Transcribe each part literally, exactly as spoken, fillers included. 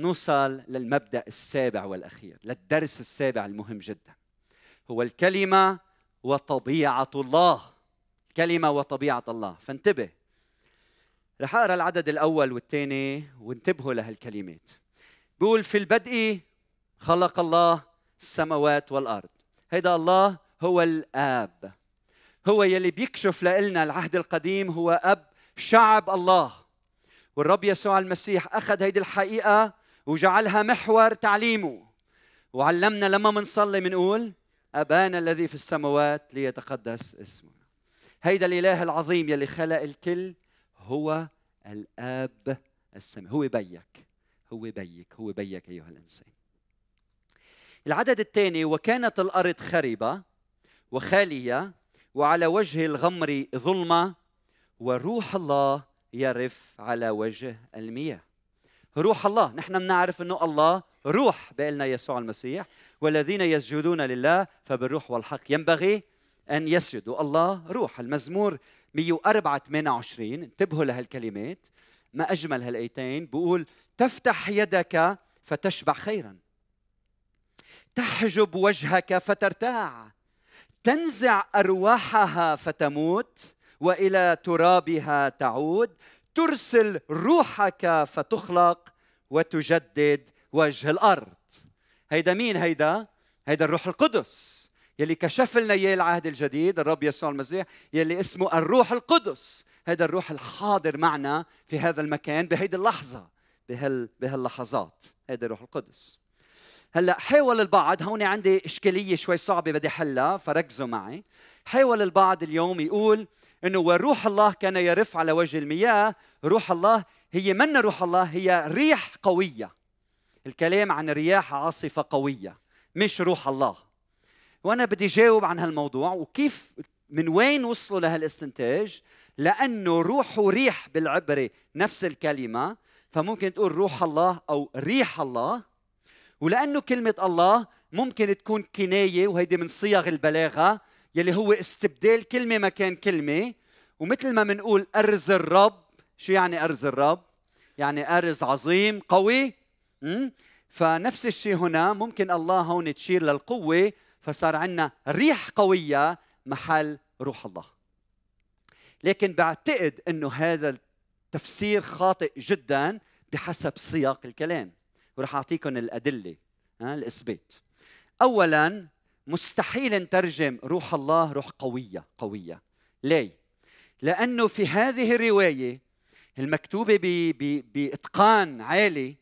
نوصل للمبدأ السابع والأخير، للدرس السابع المهم جدا، هو الكلمة وطبيعة الله. الكلمة وطبيعة الله. فانتبه، رح أقرأ العدد الأول والثاني وانتبهوا لهالكلمات. بيقول في البدء خلق الله السماوات والأرض. هيدا الله هو الآب، هو يلي بيكشف لنا العهد القديم، هو أب شعب الله. والرب يسوع المسيح أخذ هيدي الحقيقة وجعلها محور تعليمه، وعلمنا لما منصلي منقول أبانا الذي في السماوات ليتقدس اسمه. هيدا الإله العظيم يلي خلق الكل هو الآب السماوي، هو بيك هو بيك هو بيك أيها الإنسان. العدد الثاني، وكانت الأرض خربة وخالية وعلى وجه الغمر ظلمة وروح الله يرف على وجه المياه. روح الله، نحن بنعرف انه الله روح، بقالنا يسوع المسيح والذين يسجدون لله فبالروح والحق ينبغي ان يسجدوا. الله روح. المزمور مئة وأربعة ثمانية وعشرين، انتبهوا لهالكلمات، ما اجمل هالايتين. بقول تفتح يدك فتشبع خيرا، تحجب وجهك فترتاع، تنزع أرواحها فتموت وإلى ترابها تعود، ترسل روحك فتخلق وتجدد وجه الأرض. هيدا مين هيدا؟ هيدا الروح القدس يلي كشف لنا إياه العهد الجديد الرب يسوع المسيح، يلي اسمه الروح القدس. هيدا الروح الحاضر معنا في هذا المكان بهيدي اللحظة، بهال بهاللحظات، هيدا الروح القدس. هلا حاول البعض، هون عندي إشكالية شوي صعبة بدي حلها فركزوا معي. حاول البعض اليوم يقول إنه وروح الله كان يرف على وجه المياه. روح الله هي من روح الله؟ هي ريح قوية. الكلام عن رياح عاصفة قوية، مش روح الله. وأنا بدي جاوب عن هالموضوع وكيف، من وين وصلوا لهالاستنتاج، لأنه روح وريح بالعبري نفس الكلمة، فممكن تقول روح الله أو ريح الله. ولأنه كلمة الله ممكن تكون كناية، وهيدي من صيغ البلاغة يلي هو استبدال كلمة مكان كلمة. ومثل ما منقول أرز الرب، شو يعني أرز الرب؟ يعني أرز عظيم قوي. فنفس الشيء هنا، ممكن الله هون تشير للقوة، فصار عندنا ريح قوية محل روح الله. لكن بعتقد أنه هذا التفسير خاطئ جدا بحسب سياق الكلام، ورح أعطيكم الأدلة الإثبات. أولاً، مستحيل نترجم روح الله روح قوية قوية. ليه؟ لأنه في هذه الرواية المكتوبة بإتقان عالي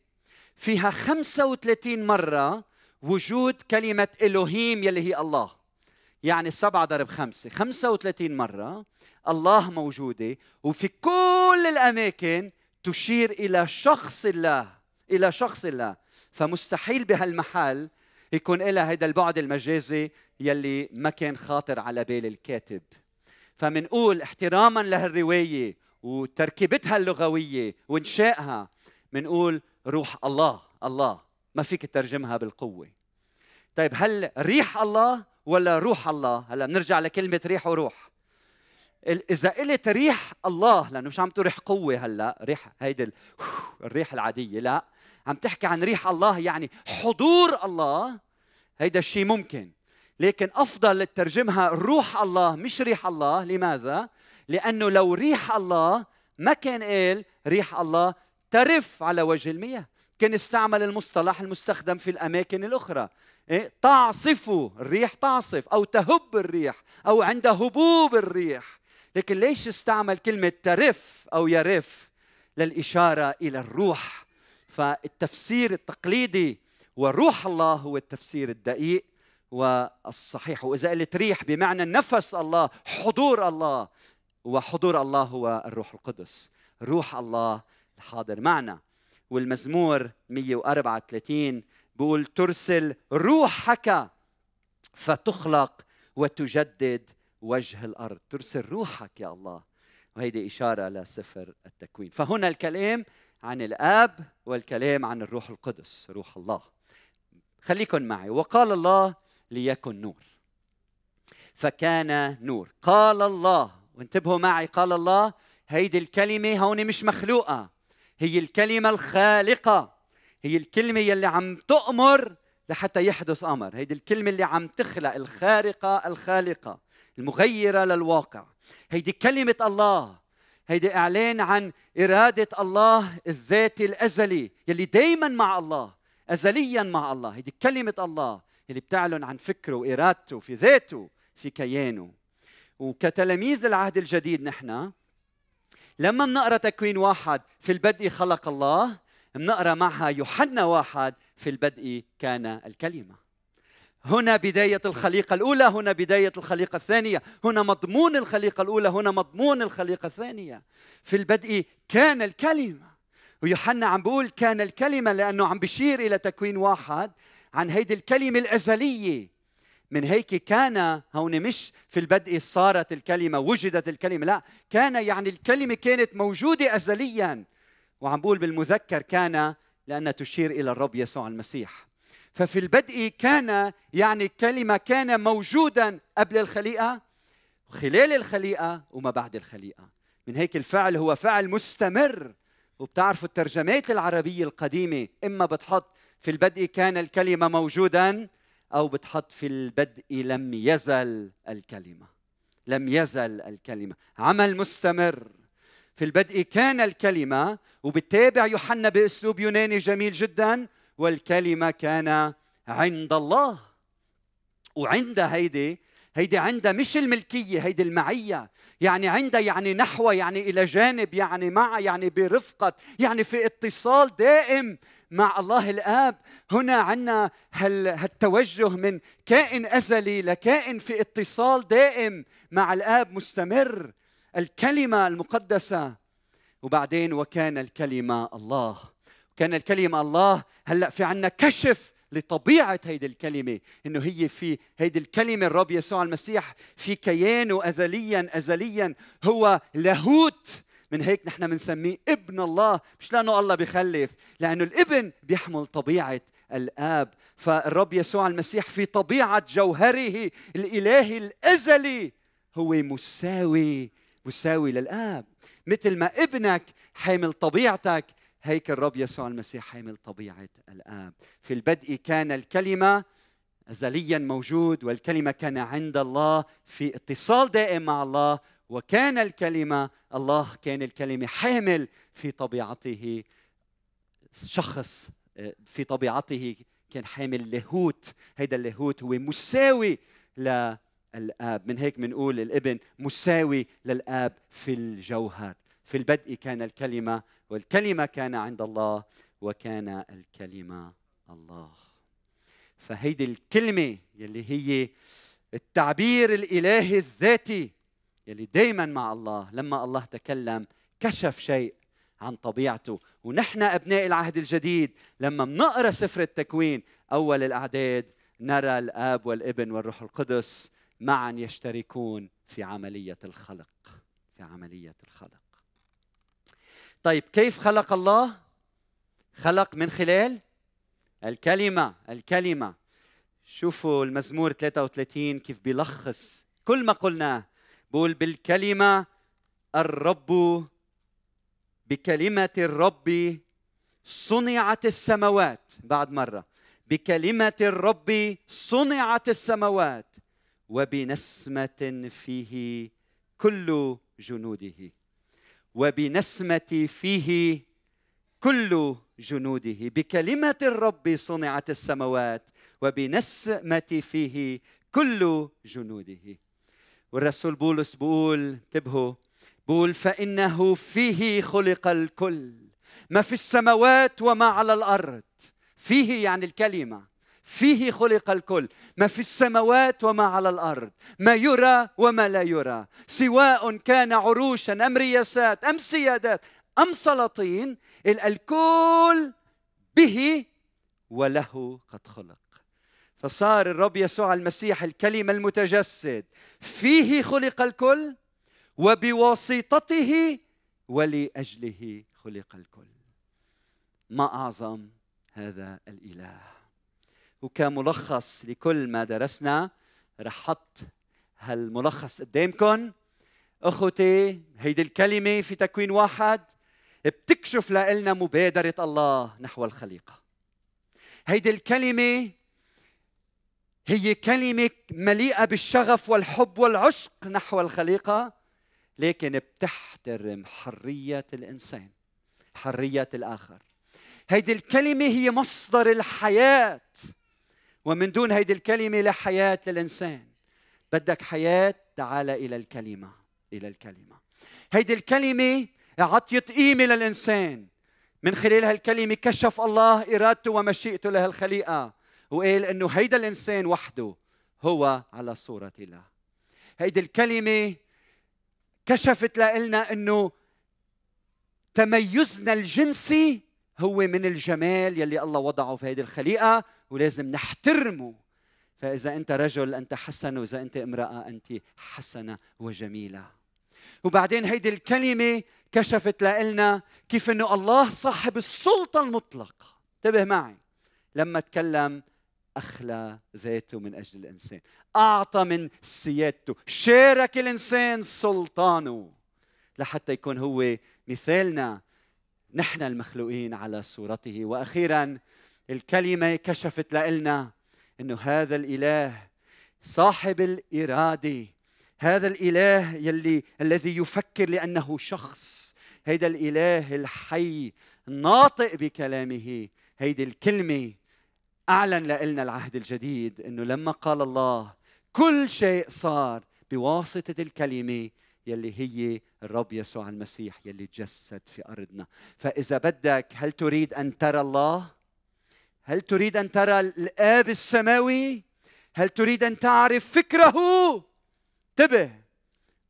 فيها خمسة وثلاثين مرة وجود كلمة إلهيم يلي هي الله، يعني سبعة ضرب خمسة، خمسة وثلاثين مرة الله موجودة، وفي كل الأماكن تشير إلى شخص الله، إلى شخص الله. فمستحيل بهالمحل يكون إلها هيدا البعد المجازي يلي ما كان خاطر على بال الكاتب. فمنقول احتراماً لهالرواية وتركيبتها اللغوية وإنشائها، منقول روح الله الله، ما فيك تترجمها بالقوة. طيب هل ريح الله ولا روح الله؟ هلا بنرجع لكلمة ريح وروح. إذا قلت ريح الله، لأنه مش عم تقول ريح قوة، هلا ريح هيدي الريح العادية، لا، عم تحكي عن ريح الله يعني حضور الله. هيدا الشيء ممكن، لكن أفضل تترجمها روح الله مش ريح الله. لماذا؟ لأنه لو ريح الله ما كان قال ريح الله ترف على وجه المياه، كان استعمل المصطلح المستخدم في الأماكن الأخرى، إيه؟ تعصف الريح، تعصف أو تهب الريح أو عند هبوب الريح. لكن ليش استعمل كلمة ترف أو يرف؟ للإشارة إلى الروح. فالتفسير التقليدي وروح الله هو التفسير الدقيق والصحيح. وإذا قلت ريح بمعنى نفس الله، حضور الله، وحضور الله هو الروح القدس، روح الله الحاضر معنا. والمزمور مئة وأربعة وثلاثين بيقول ترسل روحك فتخلق وتجدد وجه الأرض. ترسل روحك يا الله، وهيدي إشارة لسفر التكوين. فهنا الكلام عن الآب والكلام عن الروح القدس روح الله. خليكن معي. وقال الله ليكن نور فكان نور. قال الله، وانتبهوا معي، قال الله، هيدي الكلمة هون مش مخلوقة، هي الكلمة الخالقة هي الكلمة يلي عم تؤمر لحتى يحدث أمر. هيدي الكلمة اللي عم تخلق، الخارقة الخالقة المغيرة للواقع. هيدي كلمة الله، هيدي إعلان عن إرادة الله الذاتي الأزلي يلي دايماً مع الله، أزلياً مع الله. هيدي كلمة الله يلي بتعلن عن فكره وإرادته في ذاته في كيانه. وكتلاميذ العهد الجديد نحن لما بنقرأ تكوين واحد في البدء خلق الله، بنقرأ معها يوحنا واحد في البدء كان الكلمة. هنا بداية الخليقة الأولى، هنا بداية الخليقة الثانية، هنا مضمون الخليقة الأولى، هنا مضمون الخليقة الثانية. في البدء كان الكلمة، ويوحنا عم بيقول كان الكلمة لأنه عم بيشير إلى تكوين واحد عن هيدي الكلمة الأزلية. من هيك كان، هون مش في البدء صارت الكلمة وجدت الكلمة، لا، كان يعني الكلمة كانت موجودة أزلياً. وعم بقول بالمذكر كان لأنها تشير إلى الرب يسوع المسيح. ففي البدء كان يعني الكلمة كان موجوداً قبل الخليقة وخلال الخليقة وما بعد الخليقة. من هيك الفعل هو فعل مستمر. وبتعرفوا الترجمات العربية القديمة إما بتحط في البدء كان الكلمة موجوداً، أو بتحط في البدء لم يزل الكلمة. لم يزل الكلمة، عمل مستمر. في البدء كان الكلمة، وبتابع يوحنا بأسلوب يوناني جميل جداً، والكلمة كان عند الله. وعندها هيدي، هيدي عندها مش الملكية، هيدي المعية. يعني عندها يعني نحو، يعني إلى جانب، يعني مع، يعني برفقة، يعني في اتصال دائم مع الله الآب. هنا عنا هالتوجه من كائن أزلي لكائن في اتصال دائم مع الآب مستمر، الكلمة المقدسة. وبعدين وكان الكلمة الله، وكان الكلمة الله. هلأ في عنا كشف لطبيعة هيدي الكلمة، إنه هي في هيدي الكلمة الرب يسوع المسيح في كيانه أزلياً أزلياً هو لاهوت. من هيك نحن بنسميه ابن الله، مش لأنه الله بيخلف، لأنه الابن بيحمل طبيعة الآب. فالرب يسوع المسيح في طبيعة جوهره الإلهي الأزلي هو مساوي، مساوي للآب. مثل ما ابنك حامل طبيعتك، هيك الرب يسوع المسيح حامل طبيعة الآب. في البدء كان الكلمة أزلياً موجود، والكلمة كان عند الله في اتصال دائم مع الله، وكان الكلمة الله. كان الكلمة حامل في طبيعته شخص، في طبيعته كان حامل لاهوت. هيدا اللاهوت هو مساوي للآب. من هيك بنقول الابن مساوي للآب في الجوهر. في البدء كان الكلمة، والكلمة كان عند الله، وكان الكلمة الله. فهيدي الكلمة يلي هي التعبير الإلهي الذاتي يلي دايماً مع الله. لما الله تكلم كشف شيء عن طبيعته. ونحن أبناء العهد الجديد لما منقرأ سفر التكوين أول الأعداد، نرى الآب والابن والروح القدس معاً يشتركون في عملية الخلق، في عملية الخلق. طيب كيف خلق الله؟ خلق من خلال الكلمة. الكلمة، شوفوا المزمور ثلاثة وثلاثين كيف بيلخص كل ما قلناه. بقول بالكلمة الرب، بكلمة الرب صنعت السماوات. بعد مرة، بكلمة الرب صنعت السماوات، وبنسمة فيه كل جنوده. وبنسمة فيه كل جنوده. بكلمة الرب صنعت السماوات، وبنسمة فيه كل جنوده. والرسول بولس بيقول، انتبهوا، بيقول فإنه فيه خلق الكل، ما في السماوات وما على الأرض. فيه يعني الكلمة، فيه خلق الكل، ما في السماوات وما على الأرض، ما يرى وما لا يرى، سواء كان عروشا أم رياسات أم سيادات أم سلاطين، الكل به وله قد خلق. فصار الرب يسوع المسيح الكلمة المتجسد. فيه خلق الكل، وبواسطته ولأجله خلق الكل. ما أعظم هذا الإله. وكملخص لكل ما درسنا، رح حط هالملخص قدامكم. أخوتي، هيدي الكلمة في تكوين واحد بتكشف لنا مبادرة الله نحو الخليقة. هيدي الكلمة هي كلمة مليئة بالشغف والحب والعشق نحو الخليقة، لكن بتحترم حرية الإنسان، حرية الآخر. هيدي الكلمة هي مصدر الحياة، ومن دون هيدي الكلمة لا حياة للإنسان. بدك حياة؟ تعال إلى الكلمة، إلى الكلمة. هيدي الكلمة عطيت قيمة للإنسان، من خلال هالكلمة كشف الله إرادته ومشيئته لهالخليقة، وقال إنه هيدا الإنسان وحده هو على صورة الله. هيدي الكلمة كشفت لنا إنه تميزنا الجنسي هو من الجمال يلي الله وضعه في هيدي الخليقة، ولازم نحترمه. فإذا أنت رجل أنت حسن، وإذا أنت امرأة أنت حسنة وجميلة. وبعدين هيدي الكلمة كشفت لنا كيف إنه الله صاحب السلطة المطلقة. انتبه معي، لما تكلم أخلى ذاته من أجل الإنسان، أعطى من سيادته، شارك الإنسان سلطانه لحتى يكون هو مثالنا نحن المخلوقين على صورته. وأخيراً الكلمة كشفت لنا أنه هذا الإله صاحب الإرادة، هذا الإله يلي الذي يفكر لأنه شخص، هيدا الإله الحي الناطق بكلامه. هيدي الكلمة أعلن لنا العهد الجديد، أنه لما قال الله كل شيء صار بواسطة الكلمة يلي هي الرب يسوع المسيح يلي تجسد في أرضنا. فإذا بدك، هل تريد أن ترى الله؟ هل تريد أن ترى الآب السماوي؟ هل تريد أن تعرف فكره؟ انتبه،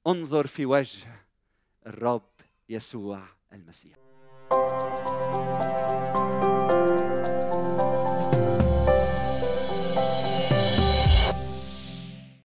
انظر في وجه الرب يسوع المسيح.